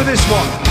for this one.